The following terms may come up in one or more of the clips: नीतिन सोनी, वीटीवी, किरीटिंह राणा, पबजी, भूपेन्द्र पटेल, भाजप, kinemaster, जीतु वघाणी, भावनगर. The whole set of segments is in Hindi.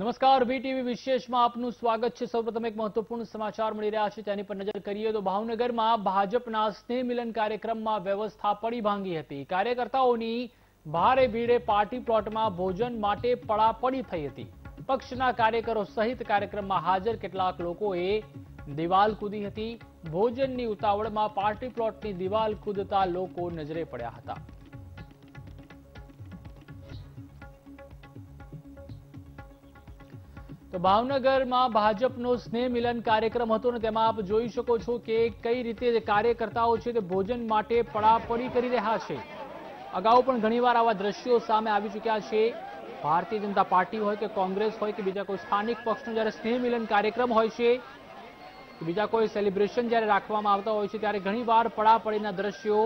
नमस्कार वीटीवी विशेषमां आपनुं स्वागत छे। सर्वप्रथम एक महत्वपूर्ण समाचार मळी रह्या छे, तेनी पर नजर करीए तो भावनगरमां भाजपना स्नेह मिलन कार्यक्रममां व्यवस्था पड़ी भांगी हती। कार्यकर्ताओनी भारे भीड़े पार्टी प्लॉटमां भोजन माटे पड़ापड़ी थई हती। पक्षना कार्यकरो सहित कार्यक्रममां हाजर केटलाक लोकोए दीवाल कूदी हती। भोजननी उतावळमां पार्टी प्लॉटनी दीवाल कूदता लोको नजरे पड्या हता। तो भावनगर में भाजपनो स्नेह मिलन कार्यक्रम हतो ने तेमां आप जोई शको छो के कई रीते कार्यकर्ताओ छे ते भोजन माटे पड़ापड़ी करी रह्या छे। अगाऊ पण घणीवार आवा दृश्यो सामे आवी चुक्या छे। भारतीय जनता पार्टी होय के कांग्रेस होय के बीजा कोई स्थानिक पक्षनो ज्यारे स्नेह मिलन कार्यक्रम होय छे के बीजा कोई सेलिब्रेशन ज्यारे राखवामां आवता होय छे त्यारे घणीवार पड़ापड़ीना दृश्यो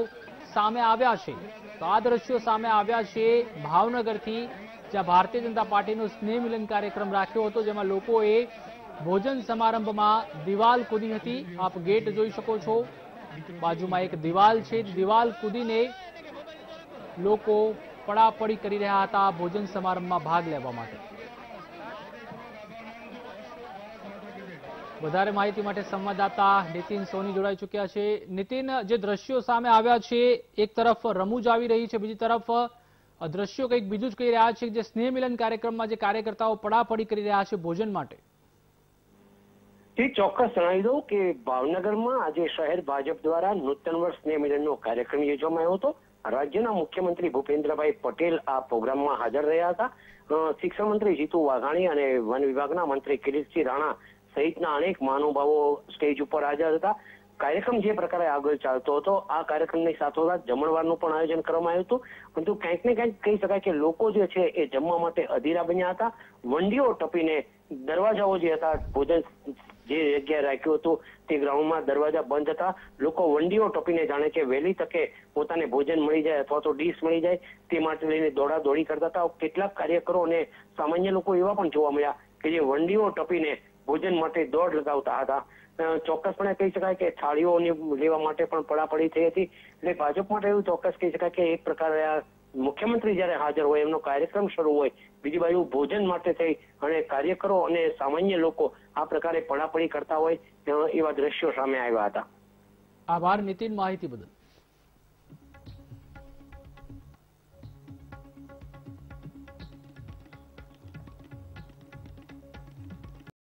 सामे आव्या छे। तो आ दृश्यो सामे आव्या छे भावनगरथी, ज्यां भारतीय जनता पार्टी स्नेह मिलन कार्यक्रम राख्यो हतो, जेमां लोकोए भोजन समारंभ में दीवाल कूदी हती। आप गेट जोई शको छो, बाजू में एक दीवाल छे, दीवाल कूदीने लोको पड़ापड़ी करी रह्या हता भोजन समारंभ में भाग लेवा माटे। वधारे माहिती माटे संवाददाता नीतिन सोनी जोड़ाई चुक्या छे। नीतिन, जे दृश्यो सामे आव्या छे, एक तरफ रमूज आवी रही छे, बीजी तरफ दृश्यों कई बीजू कही रहा है जो स्नेह मिलन कार्यक्रम में कार्यकर्ताओं पड़ापड़ी कर रहा है भोजन माटे। चौक्स जणावी दो कि भावनगर में आज शहर भाजप द्वारा नूतन वर्ष स्नेह मिलन नो कार्यक्रम योजवामां हतो। राज्यना मुख्यमंत्री भूपेन्द्र पटेल आ प्रोग्राम में हाजर रहा था। शिक्षण मंत्री जीतु वघाणी और वन विभाग मंत्री किरीटिंह राणा सहित अनेक महानुभावों स्टेज पर हाजर था। कार्यक्रम जे प्रकारे आगळ चालतो हतो, आ कार्यक्रमनी साथोसाथ जमणवारनुं पण आयोजन करवामां आव्युं हतुं, परंतु कंईक ने कंईक कही शकाय के लोको जे छे ए जमवा माटे अधीरा बन्या हता। वंडीओ टपीने दरवाजाओ जे हता, भोजन जे जग्याए राख्युं हतुं ते ग्राउंडमां दरवाजा बंध हता। लोको वंडीओ टपीने जाणे के वहेली तके पोताने भोजन मळी जाय अथवा तो डीश मळी जाय ते माटे लईने दौड़ादौड़ी करता हता। केटलाक कार्यकरो अने सामान्य लोको एवा पण जोवा मळ्या के जे वंडीओ टपीने भोजन माटे दौड़ लगावता हता। चौक्सपणे कही शकाय के थाळीओ लेवा माटे पण पड़ापड़ी थई हती। એટલે भाजप माटे एवुं चौक्स कही शकाय के एक प्रकारे आ मुख्यमंत्री ज्यारे हाजर होय एमनो कार्यक्रम शरू होय, बीजी बाजू भोजन माटे थई अने कार्यकरो अने सामान्य लोको आ प्रकारे पड़ापड़ी करता होय एवा दृश्यो सामे आव्या हता। आभार नितिन, माहिती बदल।